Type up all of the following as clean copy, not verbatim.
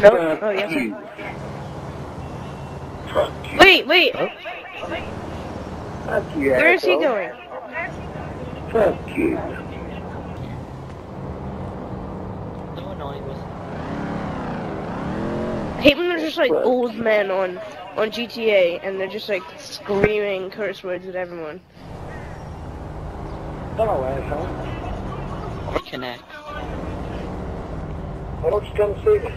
No. Oh, yes, sir. Wait. Huh? Where is he going? Fuck you. So annoying. I hate when there's just like old men on GTA and they're just like screaming curse words at everyone. No, asshole. Reconnect. Why don't you come see me?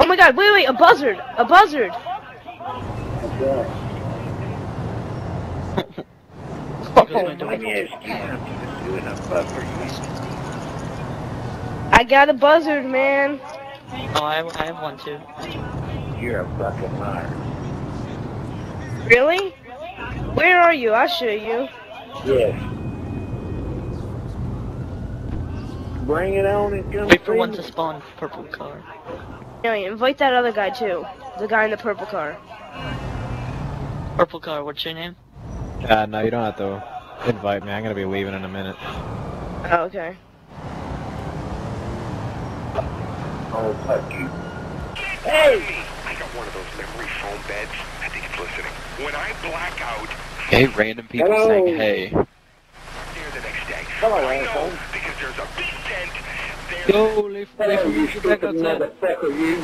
Oh my god, wait, a buzzard! A buzzard! I got a buzzard, man! Oh, I have one too. You're a fucking liar. Really? Where are you? I'll show you. Yes. Bring it on and come. Wait for one to spawn purple car. Yeah, invite that other guy too. The guy in the purple car. Purple car, what's your name? No, you don't have to invite me. I'm gonna be leaving in a minute. Oh, okay. Oh, fuck you. Hey! I got one of those memory foam beds. I think it's listening. When I black out... Hey, random people saying hey. ...there the next day. Hello, I know, because there's a big tent... Yo, leave you back outside. It's downloading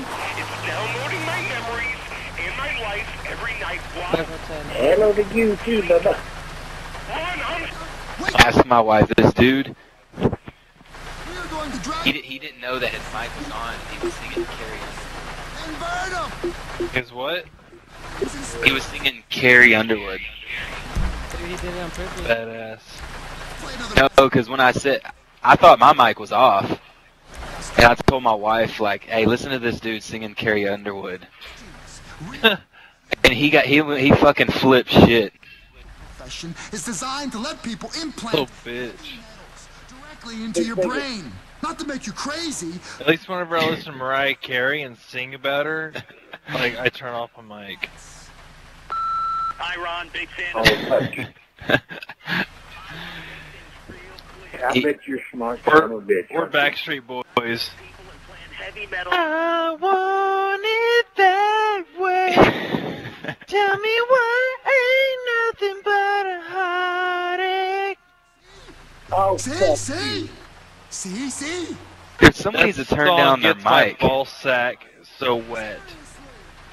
my memories and my life every night. Hello to you too, brother. Ask my wife, this dude... He didn't know that his mic was on. He was singing Carrie. His what? He was singing Carrie Underwood. Dude, he did it on purpose. Badass. No, because when I said, I thought my mic was off. And I told my wife, like, hey, listen to this dude singing Carrie Underwood. And he fucking flipped shit. Fashion is designed to let people implant directly into your brain. Not to make you crazy. At least whenever I listen to Mariah Carey and sing about her, like, I turn off my mic. Hi, Ron, big fan. Oh, I bet you're smart. We're Backstreet Boys. I want it that way. Tell me why ain't nothing but a heartache. Oh, see? See? Dude, somebody needs to turn down their mic. My ball sack so wet.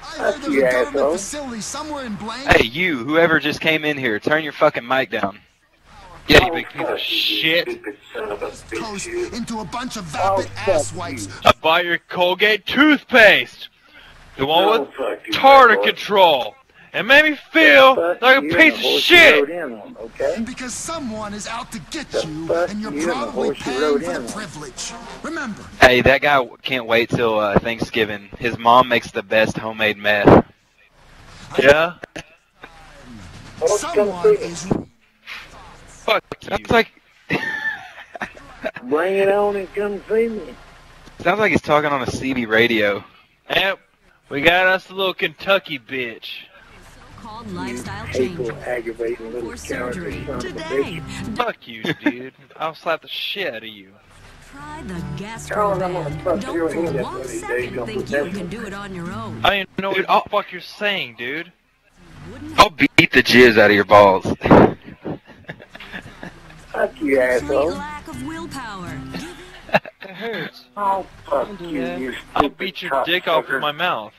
I heard there's a government facility somewhere in Blaine. Hey, you, whoever just came in here, turn your fucking mic down. Yeah, you big piece of shit. Toast into a bunch of vapid asswipes. I bought your Colgate toothpaste. The one with tartar control. It made me feel like a piece of shit! Okay? Because someone is out to get you, and you're probably paying for the privilege. Remember. Hey, that guy can't wait till Thanksgiving. His mom makes the best homemade meth. Yeah? Someone is... Fuck you. Sounds like... Bring it on and come see me. Sounds like he's talking on a CB radio. Yep. We got us a little Kentucky bitch. Called lifestyle changes. Aggravating little surgery today. Fuck you, dude. I'll slap the shit out of you. Try the gastro band. Don't for 1 second think you can do it on your own. I don't know what the fuck you're saying, dude. I'll beat the jizz out of your balls. Fuck you, asshole. Lack of willpower. It hurts. Oh, fuck you. I'll beat your dick off with my mouth.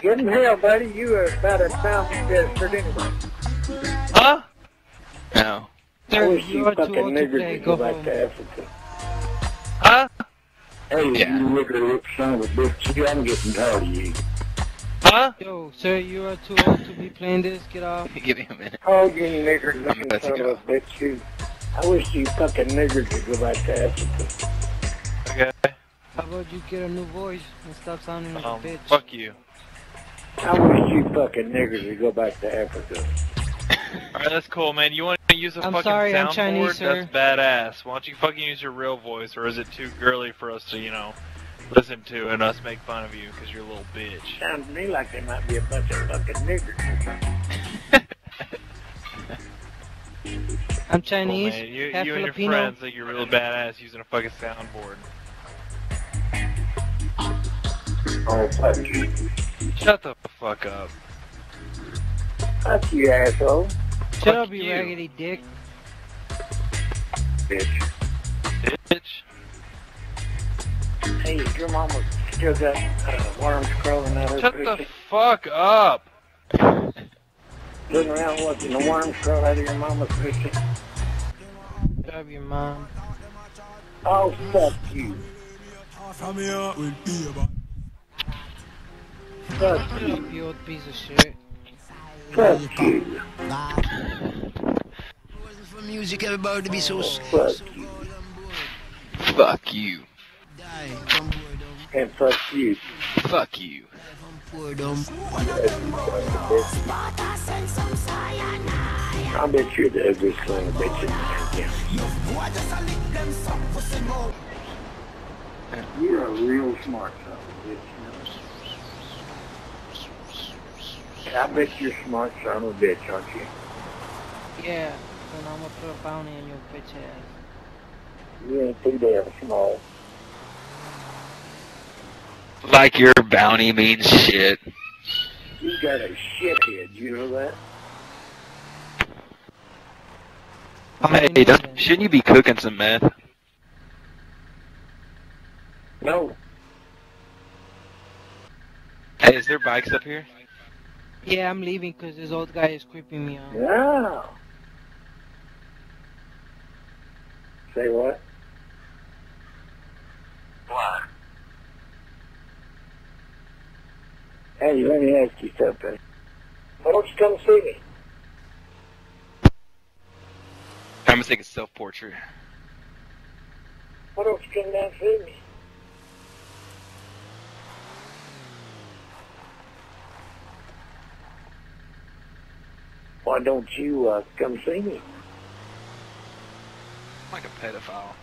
Good in hell, buddy. You were about a thousand desperate anyway. Huh? No. I wish you fucking niggers would go back to Africa. Huh? Hey, you little son of a bitch. I'm getting tired of you. Huh? Yo, sir, you are too old to be playing this. Get off. Give me a minute. Oh, you niggers looking son of a bitch. You. I wish you fucking niggers would go back to Africa. Okay. How about you get a new voice and stop sounding like a bitch? Fuck you. I wish you fucking niggers would go back to Africa. Alright, that's cool, man. You want to use a fucking soundboard? That's badass. Why don't you fucking use your real voice, or is it too girly for us to, you know, listen to and us make fun of you because you're a little bitch? Sounds to me like they might be a bunch of fucking niggers. I'm Chinese, half Filipino. You and your friends think you're real badass using a fucking soundboard. Shut the fuck up. Fuck you, asshole. Shut up, you raggedy dick. Bitch. Bitch. Hey, your mama's still got worms crawling out her pussy. Shut the fuck up. Looking around watching the worms crawl out of your mama's pussy. Shut up, your mom. Oh, fuck you. Fuck you, you old piece of shit. Fuck you. For music, everybody to be so. Fuck you. Fuck you. And fuck you. Fuck you. I bet you're the ugliest son of a bitch in the game. You're a real smart son of a bitch. I bet you're smart son of a bitch, aren't you? Yeah, and I'm gonna put a bounty in your bitch ass. You ain't too damn small. Like your bounty means shit. You got a shithead, you know that? Hey, shouldn't you be cooking some meth? No. Hey, is there bikes up here? Yeah, I'm leaving because this old guy is creeping me out. Yeah. Say what? What? Hey, let me ask you something. Why don't you come see me? I'm gonna take a self-portrait. Why don't you come down and see me? Why don't you come see me? I'm like a pedophile.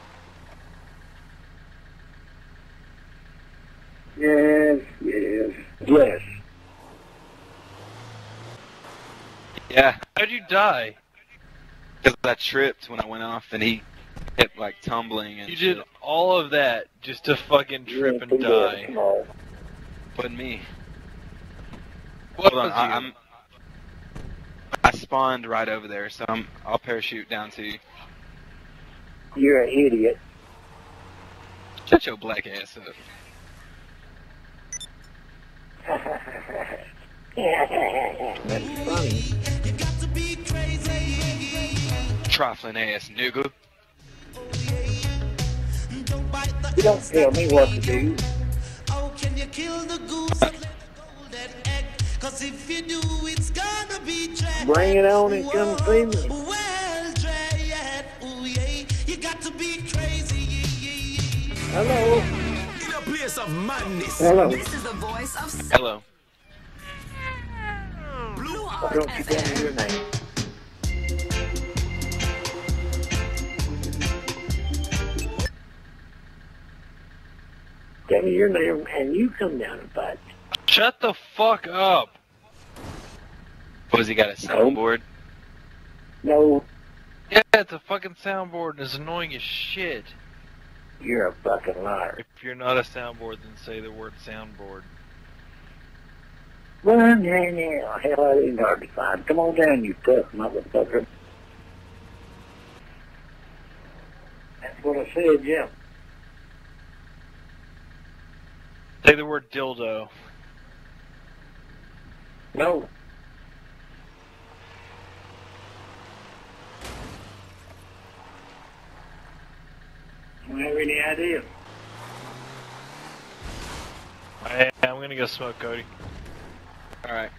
Yes, yes, yes. Yeah. How'd you die? Because I tripped when I went off, and he kept like tumbling and. You did all of that just to fucking trip and die. But me. What hold on, I spawned right over there, so I'll parachute down to you. You're an idiot. Shut your black ass up. That's funny. Trifling ass nigga. You don't tell me what to do. Oh, can you kill the goose and let go that egg? Cause if you do, it's gonna be trash. Bring it on and come see me. Well, dread, ooh, yeah. You got to be crazy. Yeah, yeah. Hello. In a place of madness. Hello. This is the voice of. Hello. Blue Why don't you tell me your name? Tell me your name and you come down and fight. Shut the fuck up! What, has he got a soundboard? No. Yeah, it's a fucking soundboard and it's annoying as shit. You're a fucking liar. If you're not a soundboard, then say the word soundboard. Well, yeah. Hell, that ain't hard to find. Come on down, you tough motherfucker. That's what I said, yeah. Say the word dildo. No. I don't have any idea. Hey, I'm gonna go smoke, Cody. Alright.